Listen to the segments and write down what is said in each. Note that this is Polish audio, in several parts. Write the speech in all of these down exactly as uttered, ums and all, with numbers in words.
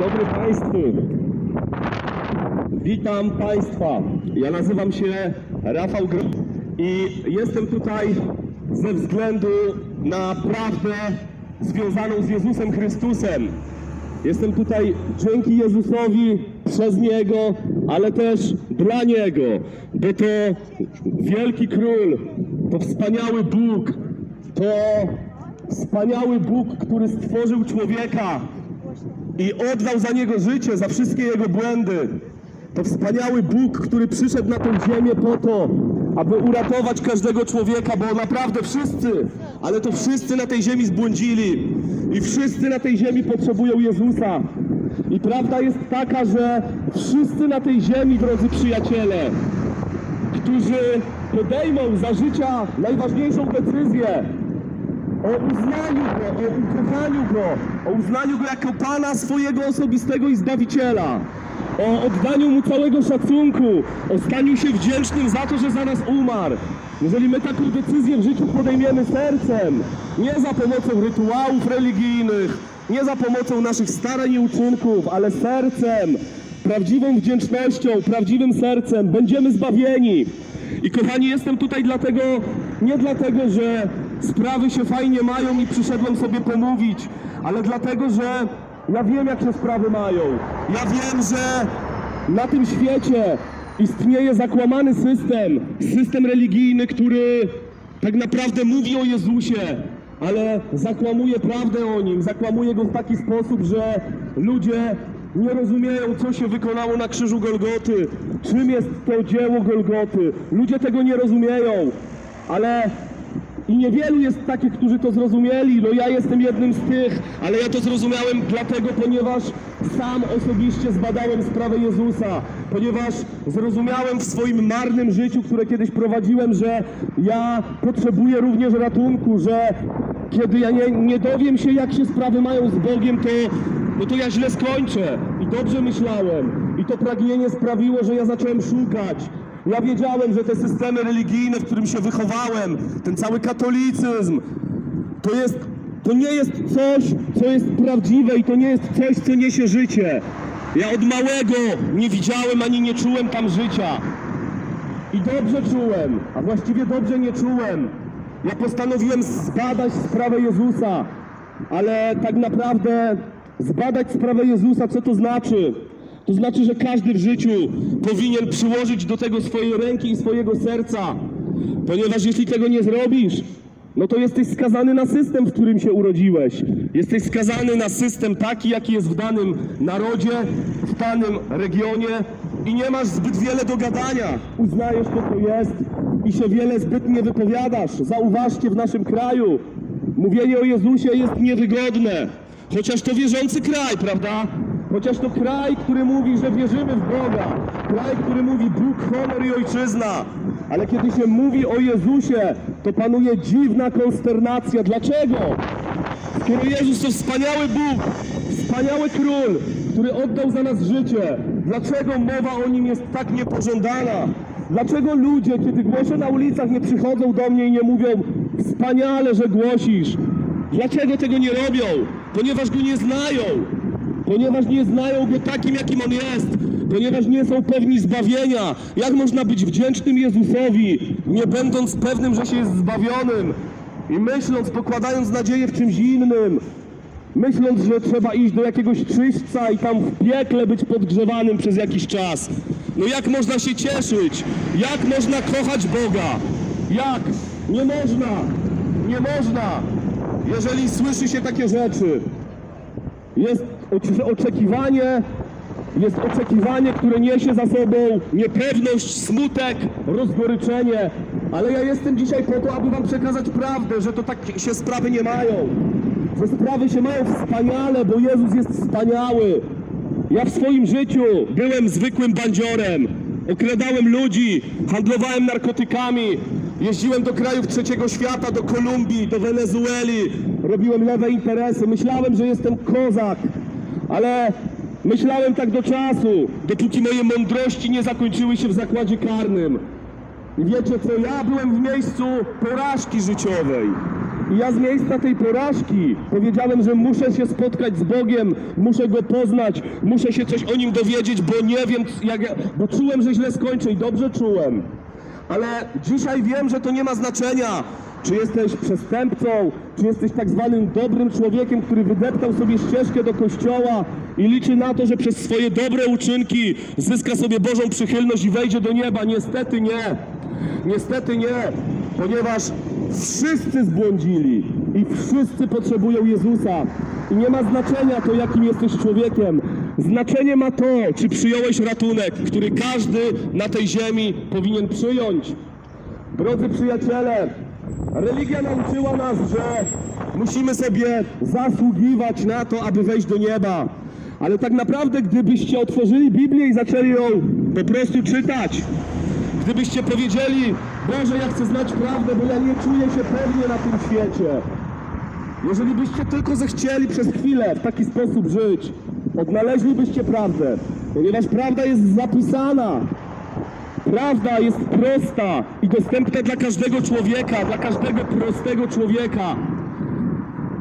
Dobry Państwu. Witam Państwa. Ja nazywam się Rafał Grodzki i jestem tutaj ze względu na prawdę związaną z Jezusem Chrystusem. Jestem tutaj dzięki Jezusowi, przez Niego, ale też dla Niego, bo to wielki Król, to wspaniały Bóg, to wspaniały Bóg, który stworzył człowieka i oddał za niego życie, za wszystkie jego błędy. To wspaniały Bóg, który przyszedł na tę ziemię po to, aby uratować każdego człowieka, bo naprawdę wszyscy, ale to wszyscy na tej ziemi zbłądzili i wszyscy na tej ziemi potrzebują Jezusa. I prawda jest taka, że wszyscy na tej ziemi, drodzy przyjaciele, którzy podejmą za życia najważniejszą decyzję o uznaniu Go, o ukochaniu Go, o uznaniu Go jako Pana swojego osobistego i Zbawiciela, o oddaniu Mu całego szacunku, o staniu się wdzięcznym za to, że za nas umarł. Jeżeli my taką decyzję w życiu podejmiemy sercem, nie za pomocą rytuałów religijnych, nie za pomocą naszych starań i uczynków, ale sercem, prawdziwą wdzięcznością, prawdziwym sercem, będziemy zbawieni. I kochani, jestem tutaj dlatego, nie dlatego, że sprawy się fajnie mają i przyszedłem sobie pomówić, ale dlatego, że ja wiem, jak się sprawy mają. Ja wiem, że na tym świecie istnieje zakłamany system, system religijny, który tak naprawdę mówi o Jezusie, ale zakłamuje prawdę o Nim, zakłamuje Go w taki sposób, że ludzie nie rozumieją, co się wykonało na krzyżu Golgoty, czym jest to dzieło Golgoty. Ludzie tego nie rozumieją, ale i niewielu jest takich, którzy to zrozumieli. No ja jestem jednym z tych, ale ja to zrozumiałem dlatego, ponieważ sam osobiście zbadałem sprawę Jezusa, ponieważ zrozumiałem w swoim marnym życiu, które kiedyś prowadziłem, że ja potrzebuję również ratunku, że kiedy ja nie, nie dowiem się, jak się sprawy mają z Bogiem, to, no to ja źle skończę. I dobrze myślałem. I to pragnienie sprawiło, że ja zacząłem szukać. Ja wiedziałem, że te systemy religijne, w którym się wychowałem, ten cały katolicyzm, to jest, to nie jest coś, co jest prawdziwe i to nie jest coś, co niesie życie. Ja od małego nie widziałem ani nie czułem tam życia. I dobrze czułem, a właściwie dobrze nie czułem. Ja postanowiłem zbadać sprawę Jezusa, ale tak naprawdę zbadać sprawę Jezusa, co to znaczy? To znaczy, że każdy w życiu powinien przyłożyć do tego swojej ręki i swojego serca, ponieważ jeśli tego nie zrobisz, no to jesteś skazany na system, w którym się urodziłeś. Jesteś skazany na system taki, jaki jest w danym narodzie, w danym regionie i nie masz zbyt wiele do gadania. Uznajesz to, co jest i się wiele zbyt nie wypowiadasz. Zauważcie, w naszym kraju mówienie o Jezusie jest niewygodne, chociaż to wierzący kraj, prawda? Chociaż to kraj, który mówi, że wierzymy w Boga. Kraj, który mówi Bóg, honor i ojczyzna. Ale kiedy się mówi o Jezusie, to panuje dziwna konsternacja. Dlaczego? Skoro Jezus to wspaniały Bóg, wspaniały Król, który oddał za nas życie, dlaczego mowa o Nim jest tak niepożądana? Dlaczego ludzie, kiedy głoszę na ulicach, nie przychodzą do mnie i nie mówią wspaniale, że głosisz? Dlaczego tego nie robią? Ponieważ Go nie znają. Ponieważ nie znają Go takim, jakim On jest. Ponieważ nie są pewni zbawienia. Jak można być wdzięcznym Jezusowi, nie będąc pewnym, że się jest zbawionym? I myśląc, pokładając nadzieję w czymś innym. Myśląc, że trzeba iść do jakiegoś czyśćca i tam w piekle być podgrzewanym przez jakiś czas. No jak można się cieszyć? Jak można kochać Boga? Jak? Nie można. Nie można. Jeżeli słyszy się takie rzeczy. Jest oczekiwanie, jest oczekiwanie, które niesie za sobą niepewność, smutek, rozgoryczenie. Ale ja jestem dzisiaj po to, aby wam przekazać prawdę, że to tak się sprawy nie mają. Że sprawy się mają wspaniale, bo Jezus jest wspaniały. Ja w swoim życiu byłem zwykłym bandziorem. Okradałem ludzi, handlowałem narkotykami. Jeździłem do krajów trzeciego świata, do Kolumbii, do Wenezueli. Robiłem lewe interesy. Myślałem, że jestem kozak, ale myślałem tak do czasu, dopóki moje mądrości nie zakończyły się w zakładzie karnym. I wiecie co, ja byłem w miejscu porażki życiowej. I ja z miejsca tej porażki powiedziałem, że muszę się spotkać z Bogiem, muszę Go poznać, muszę się coś o Nim dowiedzieć, bo nie wiem, jak ja, bo czułem, że źle skończę i dobrze czułem. Ale dzisiaj wiem, że to nie ma znaczenia, czy jesteś przestępcą, czy jesteś tak zwanym dobrym człowiekiem, który wydeptał sobie ścieżkę do kościoła i liczy na to, że przez swoje dobre uczynki zyska sobie Bożą przychylność i wejdzie do nieba. Niestety nie. Niestety nie, ponieważ wszyscy zbłądzili i wszyscy potrzebują Jezusa. I nie ma znaczenia to, jakim jesteś człowiekiem. Znaczenie ma to, czy przyjąłeś ratunek, który każdy na tej ziemi powinien przyjąć. Drodzy przyjaciele, religia nauczyła nas, że musimy sobie zasługiwać na to, aby wejść do nieba. Ale tak naprawdę, gdybyście otworzyli Biblię i zaczęli ją po prostu czytać, gdybyście powiedzieli: Boże, ja chcę znać prawdę, bo ja nie czuję się pewnie na tym świecie. Jeżeli byście tylko zechcieli przez chwilę w taki sposób żyć, odnaleźlibyście prawdę, ponieważ prawda jest zapisana. Prawda jest prosta i dostępna dla każdego człowieka, dla każdego prostego człowieka.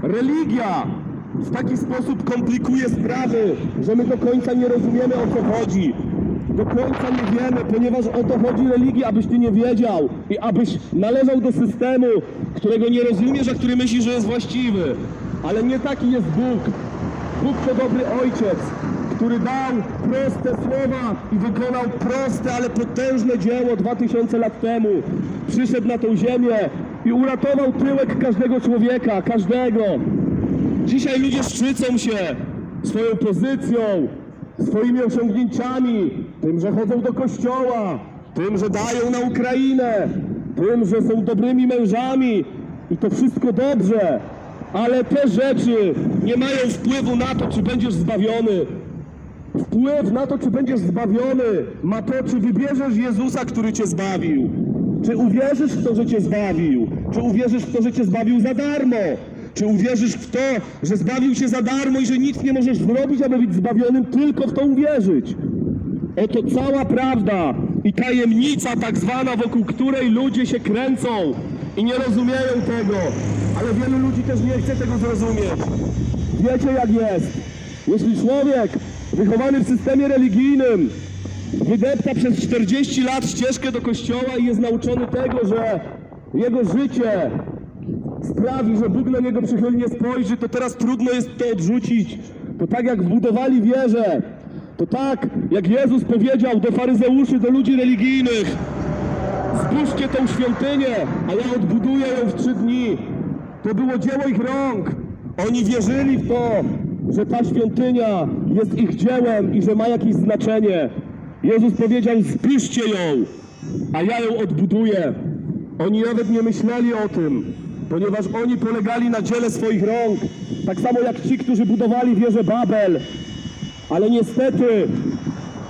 Religia w taki sposób komplikuje sprawy, że my do końca nie rozumiemy, o co chodzi. Do końca nie wiemy, ponieważ o to chodzi religia, abyś ty nie wiedział i abyś należał do systemu, którego nie rozumiesz, a który myśli, że jest właściwy. Ale nie taki jest Bóg. Bóg to dobry Ojciec, który dał proste słowa i wykonał proste, ale potężne dzieło dwa tysiące lat temu. Przyszedł na tą ziemię i uratował tyłek każdego człowieka, każdego. Dzisiaj ludzie szczycą się swoją pozycją, swoimi osiągnięciami, tym, że chodzą do kościoła, tym, że dają na Ukrainę, tym, że są dobrymi mężami i to wszystko dobrze, ale te rzeczy nie mają wpływu na to, czy będziesz zbawiony. Wpływ na to, czy będziesz zbawiony, ma to, czy wybierzesz Jezusa, który cię zbawił, czy uwierzysz w to, że cię zbawił, czy uwierzysz w to, że cię zbawił za darmo. Czy uwierzysz w to, że zbawił się za darmo i że nic nie możesz zrobić, aby być zbawionym, tylko w to uwierzyć? Oto cała prawda i tajemnica tak zwana, wokół której ludzie się kręcą i nie rozumieją tego, ale wielu ludzi też nie chce tego zrozumieć. Wiecie, jak jest. Jeśli człowiek wychowany w systemie religijnym wydepta przez czterdzieści lat ścieżkę do kościoła i jest nauczony tego, że jego życie sprawi, że Bóg na niego przychylnie spojrzy, to teraz trudno jest to odrzucić. To tak jak wbudowali wieżę, to tak jak Jezus powiedział do faryzeuszy, do ludzi religijnych: zburzcie tą świątynię, a ja odbuduję ją w trzy dni. To było dzieło ich rąk. Oni wierzyli w to, że ta świątynia jest ich dziełem i że ma jakieś znaczenie. Jezus powiedział: zburzcie ją, a ja ją odbuduję. Oni nawet nie myśleli o tym, ponieważ oni polegali na dziele swoich rąk, tak samo jak ci, którzy budowali wieżę Babel. Ale niestety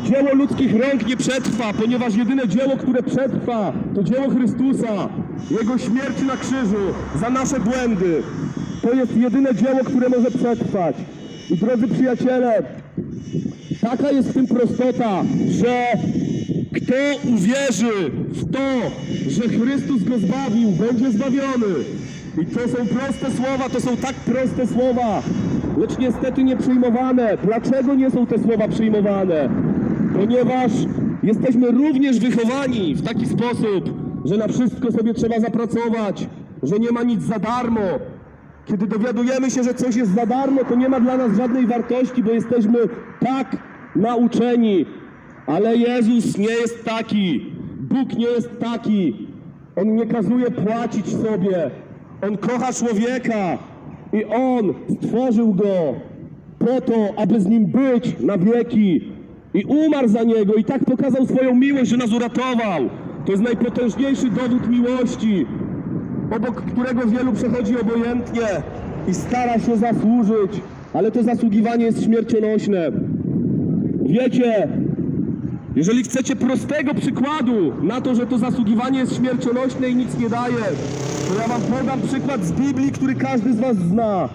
dzieło ludzkich rąk nie przetrwa, ponieważ jedyne dzieło, które przetrwa, to dzieło Chrystusa, Jego śmierci na krzyżu za nasze błędy. To jest jedyne dzieło, które może przetrwać. I drodzy przyjaciele, taka jest w tym prostota, że kto uwierzy w to, że Chrystus go zbawił, będzie zbawiony. I to są proste słowa, to są tak proste słowa, lecz niestety nie przyjmowane. Dlaczego nie są te słowa przyjmowane? Ponieważ jesteśmy również wychowani w taki sposób, że na wszystko sobie trzeba zapracować, że nie ma nic za darmo. Kiedy dowiadujemy się, że coś jest za darmo, to nie ma dla nas żadnej wartości, bo jesteśmy tak nauczeni. Ale Jezus nie jest taki, Bóg nie jest taki, On nie kazuje płacić sobie, On kocha człowieka i On stworzył go po to, aby z nim być na wieki i umarł za niego i tak pokazał swoją miłość, że nas uratował. To jest najpotężniejszy dowód miłości, obok którego wielu przechodzi obojętnie i stara się zasłużyć, ale to zasługiwanie jest śmiercionośne. Wiecie, jeżeli chcecie prostego przykładu na to, że to zasługiwanie jest śmiercionośne i nic nie daje, to ja wam podam przykład z Biblii, który każdy z was zna.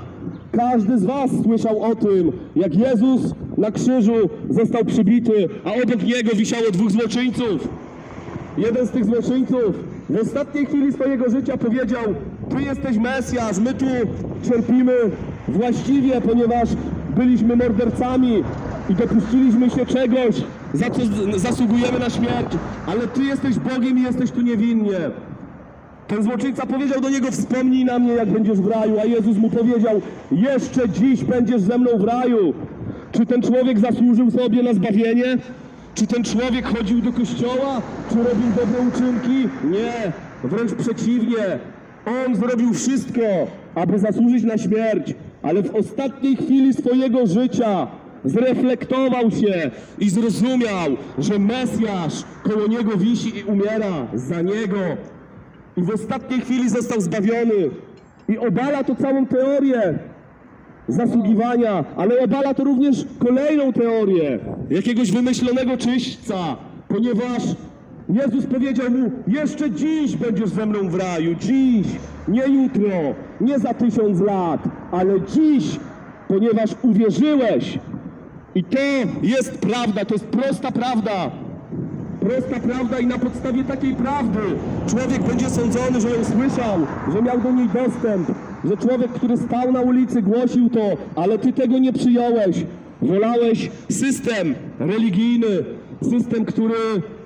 Każdy z was słyszał o tym, jak Jezus na krzyżu został przybity, a obok Niego wisiało dwóch złoczyńców. jeden z tych złoczyńców w ostatniej chwili swojego życia powiedział: tu jesteś Mesjasz, my tu cierpimy właściwie, ponieważ byliśmy mordercami i dopuściliśmy się czegoś, za co zasługujemy na śmierć, ale ty jesteś Bogiem i jesteś tu niewinnie. Ten złoczyńca powiedział do niego: wspomnij na mnie, jak będziesz w raju, a Jezus mu powiedział: jeszcze dziś będziesz ze mną w raju. Czy ten człowiek zasłużył sobie na zbawienie? Czy ten człowiek chodził do kościoła? Czy robił dobre uczynki? Nie, wręcz przeciwnie. On zrobił wszystko, aby zasłużyć na śmierć, ale w ostatniej chwili swojego życia zreflektował się i zrozumiał, że Mesjasz koło niego wisi i umiera za niego. I w ostatniej chwili został zbawiony. I obala to całą teorię zasługiwania, ale obala to również kolejną teorię jakiegoś wymyślonego czyśćca, ponieważ Jezus powiedział mu: jeszcze dziś będziesz ze mną w raju, dziś, nie jutro, nie za tysiąc lat, ale dziś, ponieważ uwierzyłeś. I to jest prawda, to jest prosta prawda. Prosta prawda i na podstawie takiej prawdy człowiek będzie sądzony, że ją słyszał, że miał do niej dostęp, że człowiek, który stał na ulicy, głosił to, ale ty tego nie przyjąłeś. Wolałeś system religijny, system, który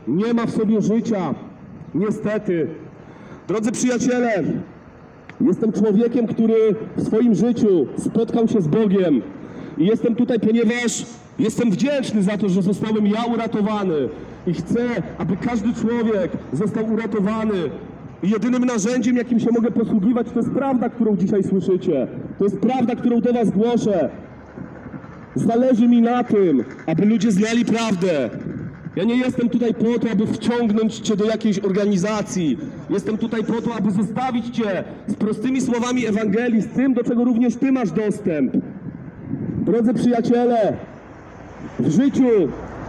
nie ma w sobie życia. Niestety. Drodzy przyjaciele, jestem człowiekiem, który w swoim życiu spotkał się z Bogiem. I jestem tutaj, ponieważ jestem wdzięczny za to, że zostałem ja uratowany. I chcę, aby każdy człowiek został uratowany. I jedynym narzędziem, jakim się mogę posługiwać, to jest prawda, którą dzisiaj słyszycie. To jest prawda, którą do was głoszę. Zależy mi na tym, aby ludzie znali prawdę. Ja nie jestem tutaj po to, aby wciągnąć cię do jakiejś organizacji. Jestem tutaj po to, aby zostawić cię z prostymi słowami Ewangelii, z tym, do czego również ty masz dostęp. Drodzy przyjaciele, w życiu,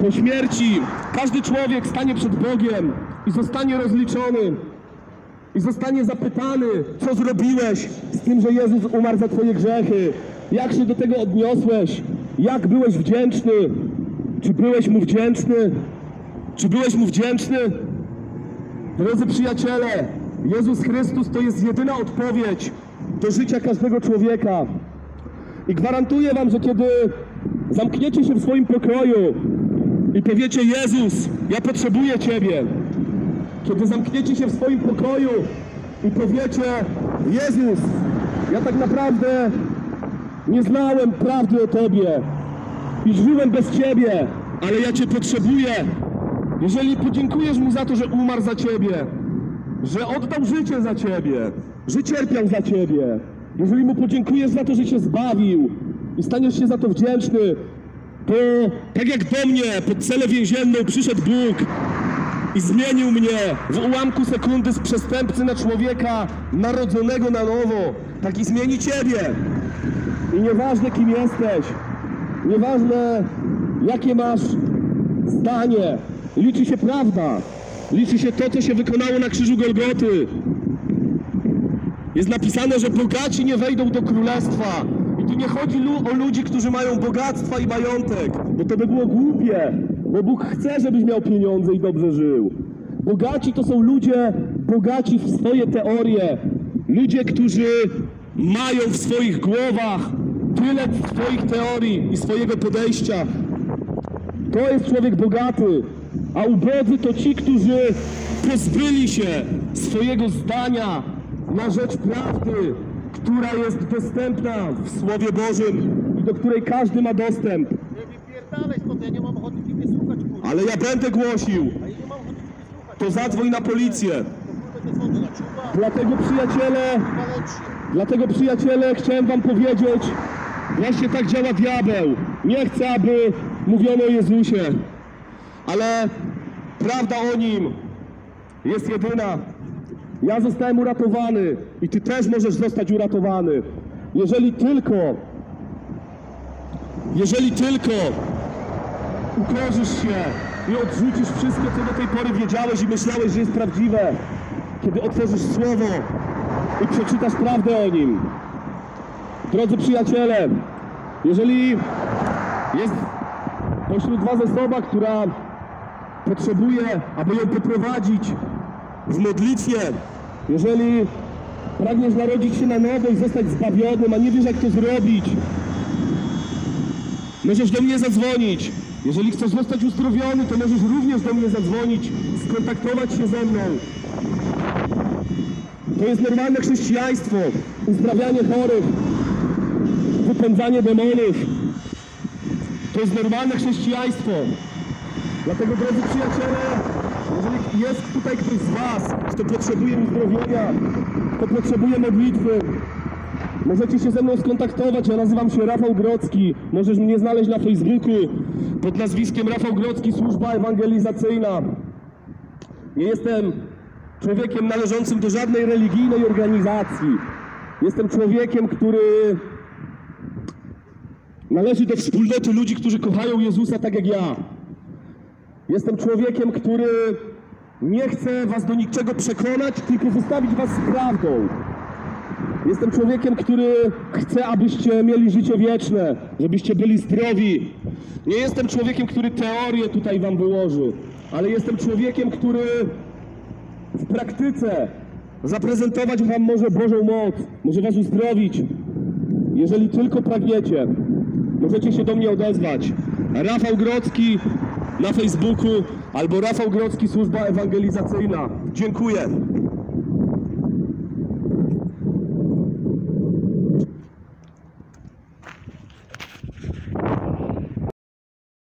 po śmierci, każdy człowiek stanie przed Bogiem i zostanie rozliczony. I zostanie zapytany: co zrobiłeś z tym, że Jezus umarł za twoje grzechy? Jak się do tego odniosłeś? Jak byłeś wdzięczny? Czy byłeś mu wdzięczny? Czy byłeś mu wdzięczny? Drodzy przyjaciele, Jezus Chrystus to jest jedyna odpowiedź do życia każdego człowieka. I gwarantuję wam, że kiedy zamkniecie się w swoim pokoju i powiecie: Jezus, ja potrzebuję ciebie. Kiedy zamkniecie się w swoim pokoju i powiecie: Jezus, ja tak naprawdę nie znałem prawdy o tobie i żyłem bez ciebie, ale ja cię potrzebuję. Jeżeli podziękujesz mu za to, że umarł za ciebie, że oddał życie za ciebie, że cierpiał za ciebie, jeżeli mu podziękujesz za to, że się zbawił i staniesz się za to wdzięczny, to tak jak do mnie pod celę więzienną przyszedł Bóg i zmienił mnie w ułamku sekundy z przestępcy na człowieka narodzonego na nowo, tak i zmieni ciebie. I nieważne, kim jesteś, nieważne, jakie masz zdanie, liczy się prawda, liczy się to, co się wykonało na krzyżu Golgoty. Jest napisane, że bogaci nie wejdą do królestwa. I tu nie chodzi o ludzi, którzy mają bogactwa i majątek, bo to by było głupie, bo Bóg chce, żebyś miał pieniądze i dobrze żył. Bogaci to są ludzie bogaci w swoje teorie, ludzie, którzy mają w swoich głowach tyle swoich teorii i swojego podejścia. To jest człowiek bogaty, a ubodzy to ci, którzy pozbyli się swojego zdania na rzecz prawdy, która jest dostępna w Słowie Bożym i do której każdy ma dostęp. Ale ja będę głosił, to zadzwoń na policję. Dlatego przyjaciele, dlatego przyjaciele chciałem wam powiedzieć, właśnie tak działa diabeł. Nie chcę, aby mówiono o Jezusie, ale prawda o Nim jest jedyna. Ja zostałem uratowany i ty też możesz zostać uratowany. Jeżeli tylko, jeżeli tylko ukorzysz się i odrzucisz wszystko, co do tej pory wiedziałeś i myślałeś, że jest prawdziwe, kiedy otworzysz Słowo i przeczytasz prawdę o Nim. Drodzy przyjaciele, jeżeli jest pośród was osoba, która potrzebuje, aby ją poprowadzić w modlitwie. Jeżeli pragniesz narodzić się na nowo i zostać zbawionym, a nie wiesz, jak to zrobić, możesz do mnie zadzwonić. Jeżeli chcesz zostać uzdrowiony, to możesz również do mnie zadzwonić, skontaktować się ze mną. To jest normalne chrześcijaństwo, uzdrawianie chorych, wypędzanie demonów. To jest normalne chrześcijaństwo. Dlatego, drodzy przyjaciele, jeżeli jest tutaj ktoś z was, kto potrzebuje uzdrowienia, kto potrzebuje modlitwy, możecie się ze mną skontaktować. Ja nazywam się Rafał Grodzki. Możesz mnie znaleźć na Facebooku pod nazwiskiem Rafał Grodzki, służba ewangelizacyjna. Nie jestem człowiekiem należącym do żadnej religijnej organizacji. Jestem człowiekiem, który należy do wspólnoty ludzi, którzy kochają Jezusa tak jak ja. Jestem człowiekiem, który nie chce was do niczego przekonać, tylko zostawić was z prawdą. Jestem człowiekiem, który chce, abyście mieli życie wieczne, żebyście byli zdrowi. Nie jestem człowiekiem, który teorię tutaj wam wyłoży, ale jestem człowiekiem, który w praktyce zaprezentować wam może Bożą moc, może was uzdrowić. Jeżeli tylko pragniecie, możecie się do mnie odezwać. Rafał Grodzki na Facebooku albo Rafał Grodzki, służba ewangelizacyjna. Dziękuję.